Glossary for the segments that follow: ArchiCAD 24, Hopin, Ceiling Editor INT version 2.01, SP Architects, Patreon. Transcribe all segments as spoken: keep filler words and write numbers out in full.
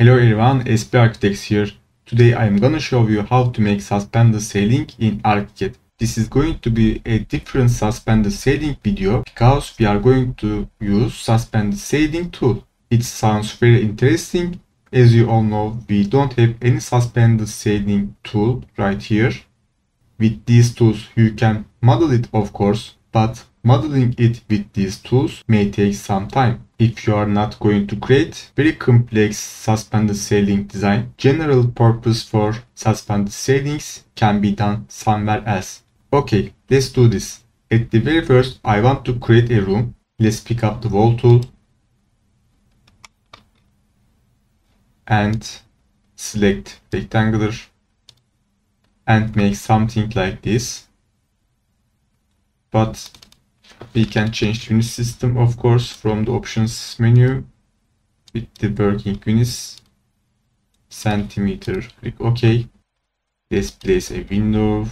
Hello everyone, S P Architects here. Today I am gonna show you how to make suspended ceiling in ArchiCAD. This is going to be a different suspended ceiling video because we are going to use suspended ceiling tool. It sounds very interesting. As you all know, we don't have any suspended ceiling tool right here. With these tools you can model it of course, but modeling it with these tools may take some time. If you are not going to create very complex suspended ceiling design, general purpose for suspended ceilings can be done somewhere else. Okay, let's do this. At the very first, I want to create a room. Let's pick up the wall tool and select rectangular and make something like this. But we can change the unit system of course from the options menu with the working units, centimeter, click OK. Let's place a window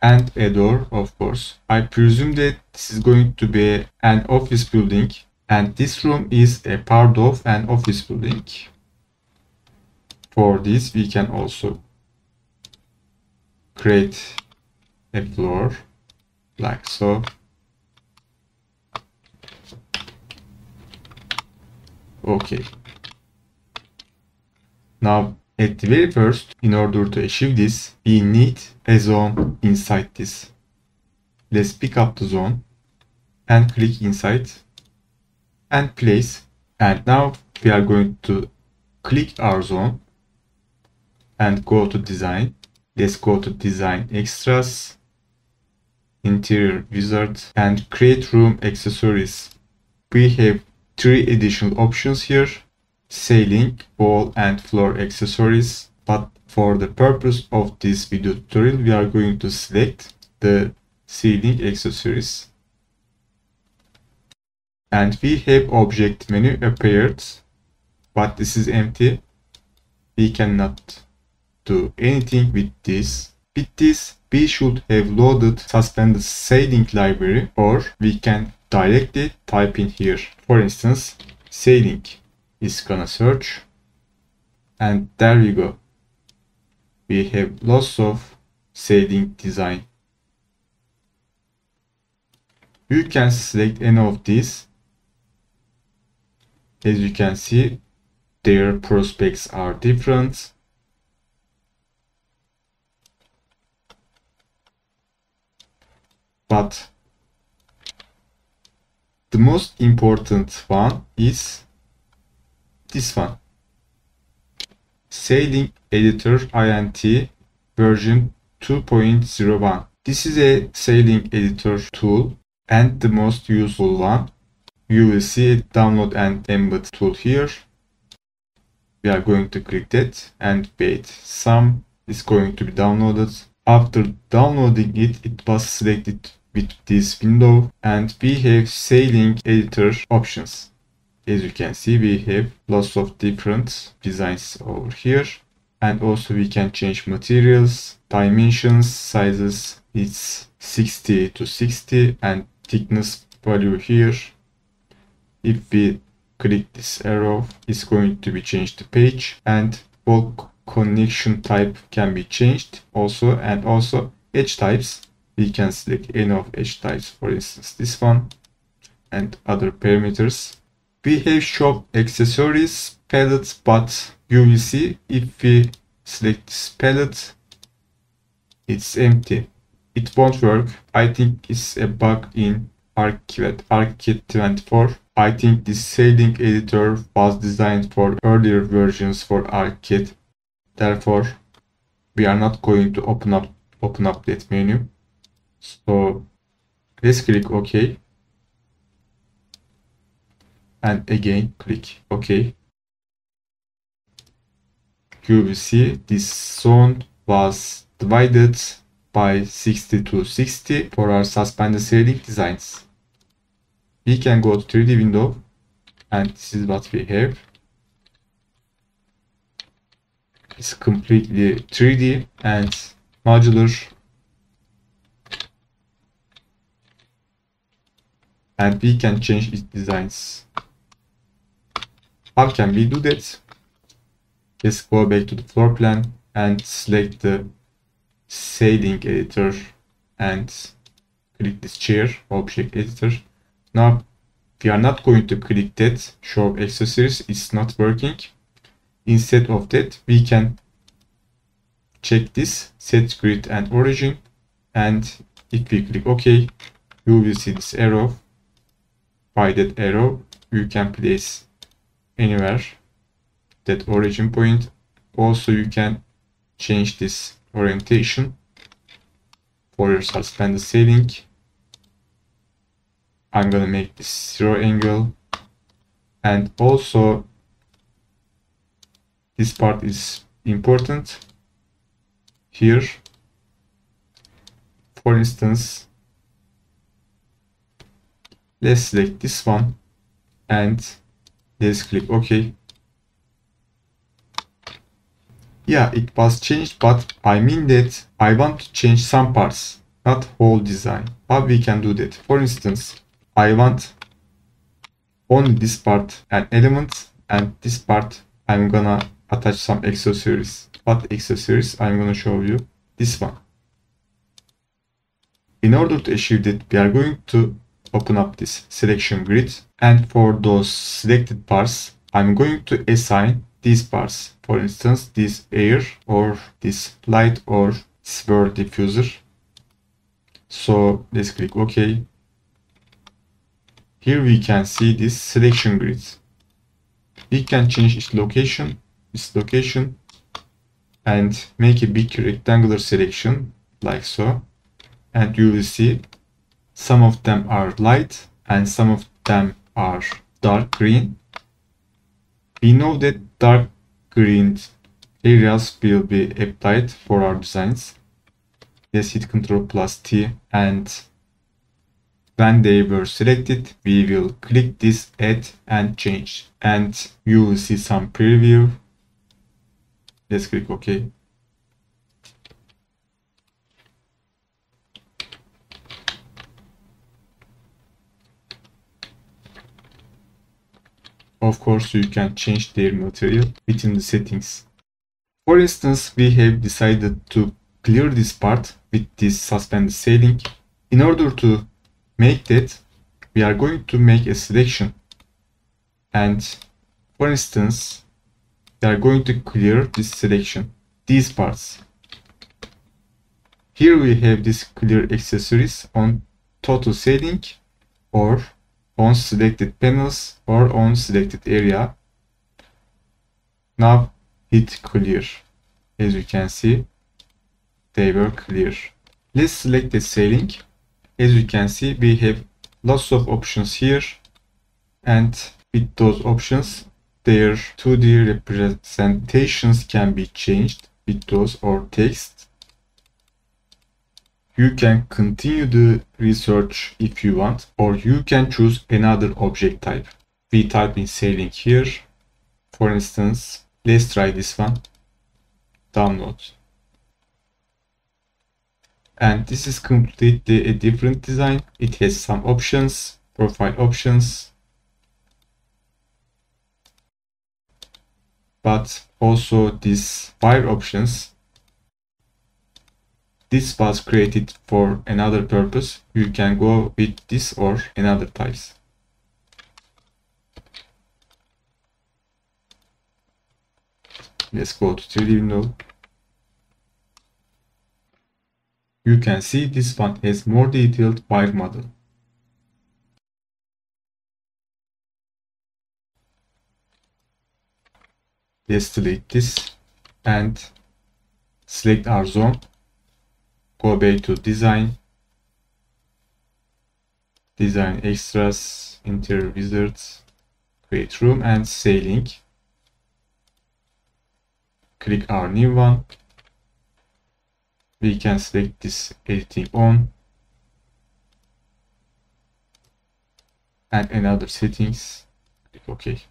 and a door of course. I presume that this is going to be an office building and this room is a part of an office building. For this we can also create a floor like so. Okay, now at the very first, in order to achieve this, we need a zone inside this. Let's pick up the zone and click inside and place, and now we are going to click our zone and go to design. Let's go to design extras, interior wizard, and create room accessories. We have three additional options here: ceiling, wall and floor accessories. But for the purpose of this video tutorial, we are going to select the ceiling accessories. And we have object menu appeared, but this is empty. We cannot do anything with this. With this, we should have loaded suspended ceiling library, or we can directly type in here. For instance, ceiling is gonna search, and there you go. We have lots of ceiling design. You can select any of these. As you can see, their prospects are different. But the most important one is this one. Ceiling Editor I N T version two point oh one. This is a ceiling editor tool and the most useful one. You will see it, download and embed tool here. We are going to click that and wait. Some is going to be downloaded. After downloading it, it was selected with this window and we have ceiling editor options. As you can see, we have lots of different designs over here, and also we can change materials, dimensions, sizes. It's sixty to sixty and thickness value here. If we click this arrow, it's going to be changed to page, and bulk connection type can be changed also, and also edge types. We can select any of edge types, for instance this one, and other parameters. We have shop accessories palette, but you will see if we select this palette, it's empty. It won't work. I think it's a bug in ArchiCAD, ArchiCAD twenty-four. I think this ceiling editor was designed for earlier versions for ArchiCAD. Therefore, we are not going to open up open up that menu. So let's click OK and again click OK. You will see this zone was divided by sixty to sixty for our suspended ceiling designs. We can go to three D window and this is what we have. It's completely three D and modular. And we can change its designs. How can we do that? Let's go back to the floor plan and select the Ceiling Editor and click this chair object editor. Now we are not going to click that show accessories, it's not working. Instead of that, we can check this set grid and origin, and if we click OK, you will see this arrow. By that arrow you can place anywhere that origin point. Also you can change this orientation for your suspended ceiling. I'm gonna make this zero angle, and also this part is important here. For instance, let's select this one and let's click OK. Yeah, it was changed, but I mean that I want to change some parts, not whole design. How we can do that? For instance, I want only this part an element, and this part I'm gonna attach some accessories. What accessories? I'm gonna show you this one. In order to achieve that, we are going to open up this selection grid, and for those selected parts I'm going to assign these parts. For instance, this air or this light or this world diffuser. So let's click OK. Here we can see this selection grid. We can change its location, its location, and make a big rectangular selection like so. And you will see some of them are light and some of them are dark green. We know that dark green areas will be applied for our designs. Let's hit control plus T, and when they were selected we will click this add and change, and you will see some preview. Let's click OK. Of course, you can change their material within the settings. For instance, we have decided to clear this part with this suspended ceiling. In order to make that, we are going to make a selection. And for instance, we are going to clear this selection, these parts. Here we have this clear accessories on total ceiling or on selected panels or on selected area. Now hit clear. As you can see, they were clear. Let's select the ceiling. As you can see, we have lots of options here, and with those options their two D representations can be changed with those or text. You can continue the research if you want, or you can choose another object type. We type in ceiling here. For instance, let's try this one. Download. And this is completely a different design. It has some options, profile options, but also these fire options. This was created for another purpose. You can go with this or another types. Let's go to three D window. You can see this one has more detailed wire model. Let's delete this and select our zone. Go back to design, design extras, interior wizards, create room and ceiling. Click our new one. We can select this editing on and another settings. Click OK.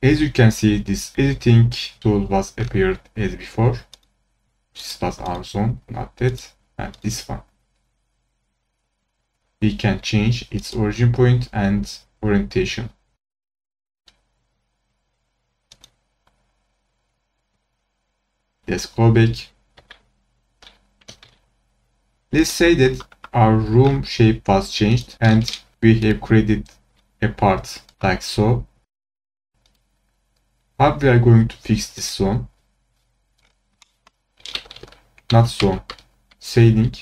As you can see, this editing tool was appeared as before. This was our zone, not that, and this one. we can change its origin point and orientation. Let's go back. Let's say that our room shape was changed and we have created a part like so. How we are going to fix this zone? Not zone, ceiling.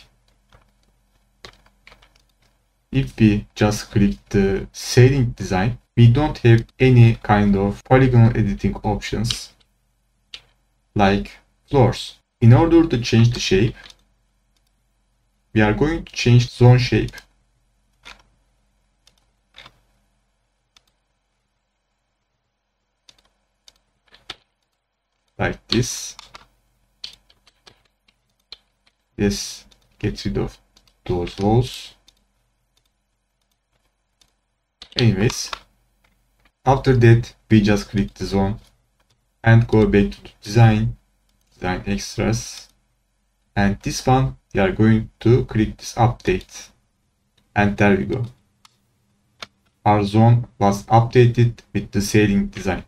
If we just click the ceiling design, we don't have any kind of polygonal editing options like floors. In order to change the shape, we are going to change zone shape. Like this. Let's get rid of those walls. Anyways, after that we just click the zone and go back to design, design extras, and this one we are going to click this update, and there we go. Our zone was updated with the ceiling design.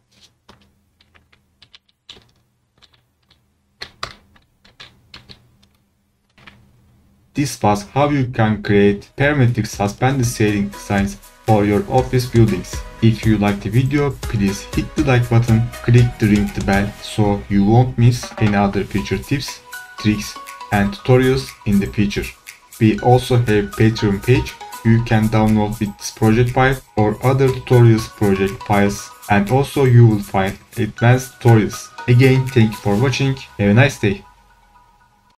This was how you can create parametric suspended ceiling designs for your office buildings. If you liked the video, please hit the like button, click the ring the bell so you won't miss any other future tips, tricks and tutorials in the future. We also have a Patreon page you can download with this project file or other tutorials project files, and also you will find advanced tutorials. Again, thank you for watching, have a nice day.